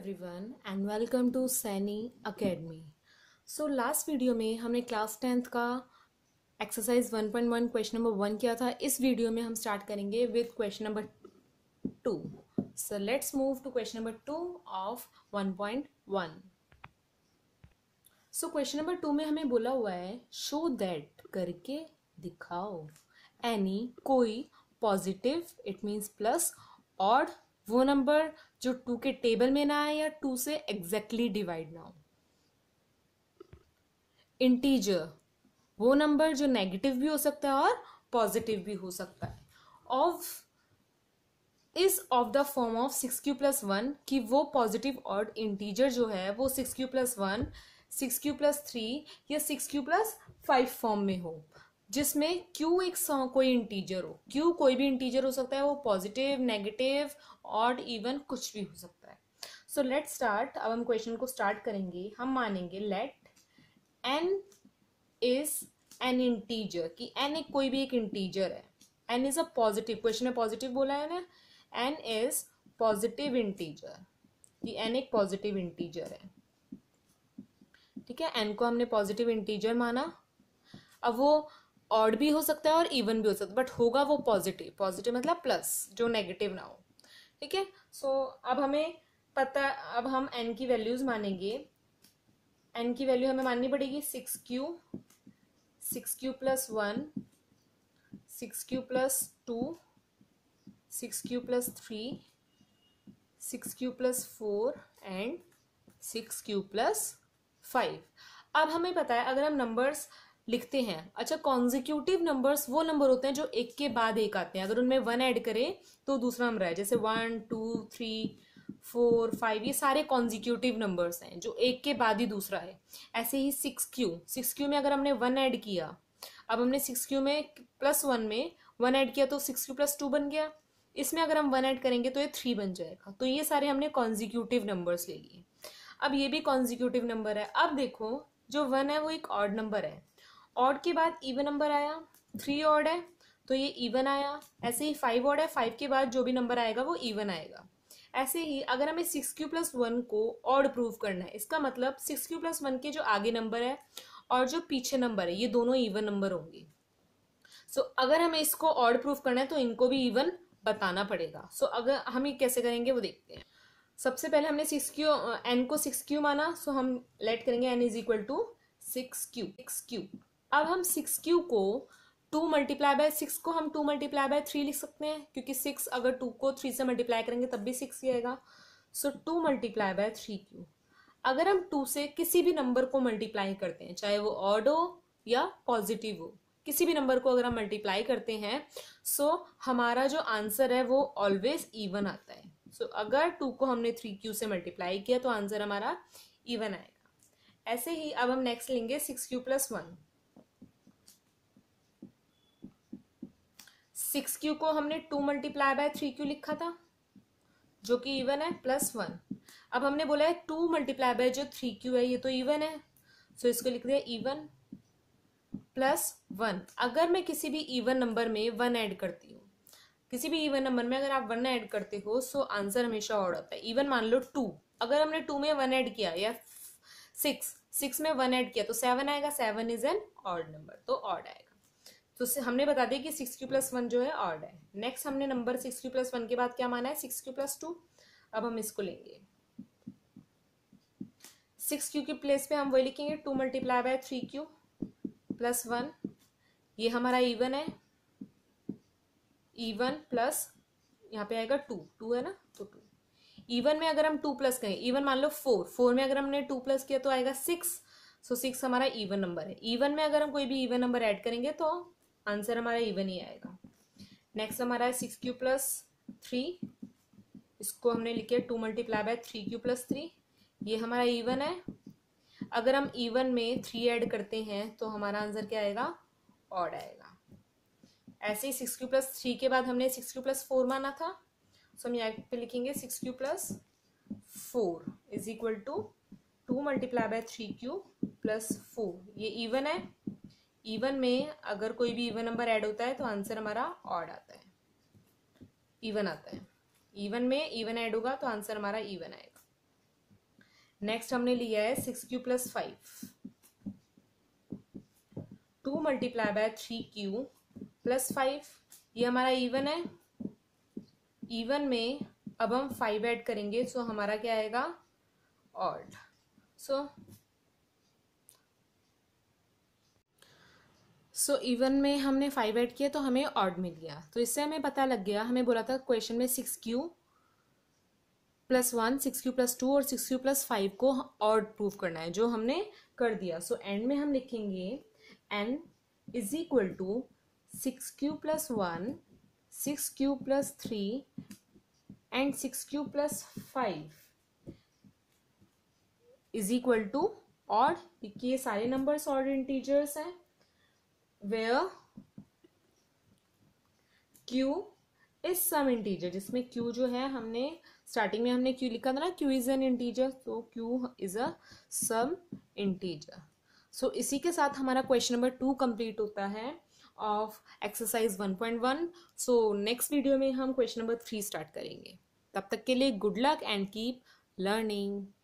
everyone and welcome to Saini Academy. So last video में हमने class 10th का exercise 1.1 question number 1 किया था. इस वीडियो में हम स्टार्ट करेंगे with question number 2. So let's move to question number 2 of 1.1. So question number 2 में हमें बोला हुआ है show that करके दिखाओ any कोई पॉजिटिव इट मीन्स प्लस और वो नंबर जो 2 के टेबल में ना आए या 2 से एग्जैक्टली डिवाइड ना हो. इंटीजर वो नंबर जो नेगेटिव भी हो सकता है और पॉजिटिव भी हो सकता है. Of the form of 6q+1 कि वो पॉजिटिव ऑड इंटीजर जो है वो 6q+1 6q+3 या 6q+5 फॉर्म में हो, जिसमें q एक कोई इंटीजर हो. q कोई भी इंटीजर हो सकता है, वो पॉजिटिव नेगेटिव ऑड इवन कुछ भी हो सकता है. So let's start. अब हम क्वेश्चन को स्टार्ट करेंगे. हम मानेंगे let n is an integer कि n एक कोई भी एक इंटीजर है. n is a positive, question में पॉजिटिव बोला है ना, n इज पॉजिटिव इंटीजर कि n एक पॉजिटिव इंटीजर है. ठीक है, n को हमने पॉजिटिव इंटीजर माना. अब वो ऑड भी हो सकता है और इवन भी हो सकता है, बट होगा वो पॉजिटिव. पॉजिटिव मतलब प्लस जो नेगेटिव ना हो. ठीक है, सो अब हमें पता, अब हम n की वैल्यूज मानेंगे. n की वैल्यू हमें माननी पड़ेगी 6q + 1 6q + 2 6q + 3 6q + 4 and 6q + 5. अब हमें पता है अगर हम नंबर्स लिखते हैं, अच्छा कॉन्जिक्यूटिव नंबर्स वो नंबर होते हैं जो एक के बाद एक आते हैं. अगर उनमें 1 ऐड करें तो दूसरा नंबर है, जैसे 1 2 3 4 5 ये सारे कॉन्जिक्यूटिव नंबर्स हैं जो एक के बाद ही दूसरा है. ऐसे ही 6q में अगर हमने 1 ऐड किया, अब हमने 6q में +1 में 1 ऐड किया तो 6q + 2 बन गया. इसमें अगर हम 1 ऐड करेंगे तो ये 3 बन जाएगा. तो ये सारे हमने कॉन्जिक्यूटिव नंबर्स ले लिए. अब ये भी कॉन्जिक्यूटिव नंबर है. अब देखो जो 1 है वो एक ऑड नंबर है, ऑड के बाद इवन नंबर आया. 3 ऑड है तो ये इवन आया. ऐसे ही 5 ऑड है, 5 के बाद जो भी नंबर आएगा वो इवन आएगा. ऐसे ही अगर हमें 6q + 1 को ऑड प्रूव करना है, इसका मतलब 6q + 1 के जो आगे नंबर है और जो पीछे नंबर है ये दोनों इवन नंबर होंगे. सो अगर हमें इसको ऑड प्रूव करना है तो इनको भी इवन बताना पड़ेगा. सो अगर हम कैसे करेंगे वो देखते हैं. सबसे पहले हमने n को 6q माना. सो हम लेट करेंगे n is equal to 6q. अब हम 6q को 2 मल्टीप्लाई बाय 6 को हम 2 मल्टीप्लाई बाय 3 लिख सकते हैं, क्योंकि 6 अगर 2 को 3 से मल्टीप्लाई करेंगे तब भी 6 ही आएगा. So 2 multiply by 3q. अगर हम 2 से किसी भी नंबर को मल्टीप्लाई करते हैं, चाहे वो ऑड हो या पॉजिटिव हो, किसी भी नंबर को अगर हम मल्टीप्लाई करते हैं सो हमारा जो आंसर है वो ऑलवेज इवन आता है. सो अगर 2 को हमने 3q से मल्टीप्लाई किया तो आंसर हमारा इवन आएगा. ऐसे ही अब हम नेक्स्ट लेंगे 6q + 1. 6q को हमने 2 मल्टीप्लाई बाय 3q लिखा था जो कि इवन है +1. अब हमने बोला है 2 मल्टीप्लाई बाय जो 3q है ये तो इवन है, सो इसको लिख दिया इवन +1. अगर मैं किसी भी इवन नंबर में 1 ऐड करती हूँ, किसी भी इवन नंबर में अगर आप 1 ऐड करते हो सो आंसर हमेशा ऑड होता है. इवन मान लो 2, अगर हमने 2 में 1 ऐड किया या 6 में 1 ऐड किया तो 7 आएगा. 7 इज एन ऑड नंबर तो ऑड आएगा. तो हमने बता दिया कि 6q + 1 जो है ऑड है. नेक्स्ट हमने नंबर 6q + 1 के बाद क्या माना है, 6q + 2. अब हम इसको लेंगे 6q की प्लेस पे हम वही लिखेंगे 2 मल्टीप्लाई बाय 3q + 1. ये हमारा इवन है, इवन प्लस यहाँ पे आएगा 2 है ना, तो 2. इवन में अगर हम 2 प्लस करें, इवन मान लो 4 में अगर हमने 2 प्लस किया तो आएगा 6. सो 6 हमारा इवन नंबर है. इवन में अगर हम कोई भी इवन नंबर ऐड करेंगे तो आंसर हमारा इवन ही आएगा. नेक्स्ट हमारा है 6q + 3. इसको हमने लिखे 2 मल्टीप्लाई बाय 3q + 3. ये हमारा इवन है. अगर हम इवन में 3 ऐड करते हैं तो हमारा आंसर क्या आएगा, ऑड आएगा. ऐसे ही 6q + 3 के बाद हमने 6q + 4 माना था, सो हम यहाँ पे लिखेंगे 6q + 4 is equal to 2 multiply by 3q + 4. ये इवन है. इवन में अगर कोई भी इवन नंबर ऐड होता है तो आंसर हमारा ऑड आता है, इवन आता है. इवन में इवन ऐड होगा तो आंसर हमारा इवन आएगा. नेक्स्ट हमने लिया है 6q + 5 2 मल्टीप्लाई बाय 3q + 5। ये हमारा इवन है। इवन में अब हम 5 ऐड करेंगे, सो हमारा क्या आएगा ऑड। सो इवन में हमने 5 ऐड किया तो हमें ऑड मिल गया। तो इससे हमें पता लग गया, हमें बोला था क्वेश्चन में 6q + 1, 6q + 2 और 6q + 5 को ऑड प्रूव करना है, जो हमने कर दिया। सो एंड में हम लिखेंगे n is equal to 6q + 1, 6q + 3 and 6q + 5 is equal to odd, क्योंकि ये सारे नंबर्स ऑड इंटीजर्स हैं, where q is some integer, जिसमें q जो है हमने स्टार्टिंग में हमने q लिखा था ना, q इज एन इंटीजर, तो q is a some integer. So इसी के साथ हमारा क्वेश्चन नंबर 2 कंप्लीट होता है of exercise 1.1। So next video में हम क्वेश्चन नंबर 3 स्टार्ट करेंगे। तब तक के लिए good luck and keep learning.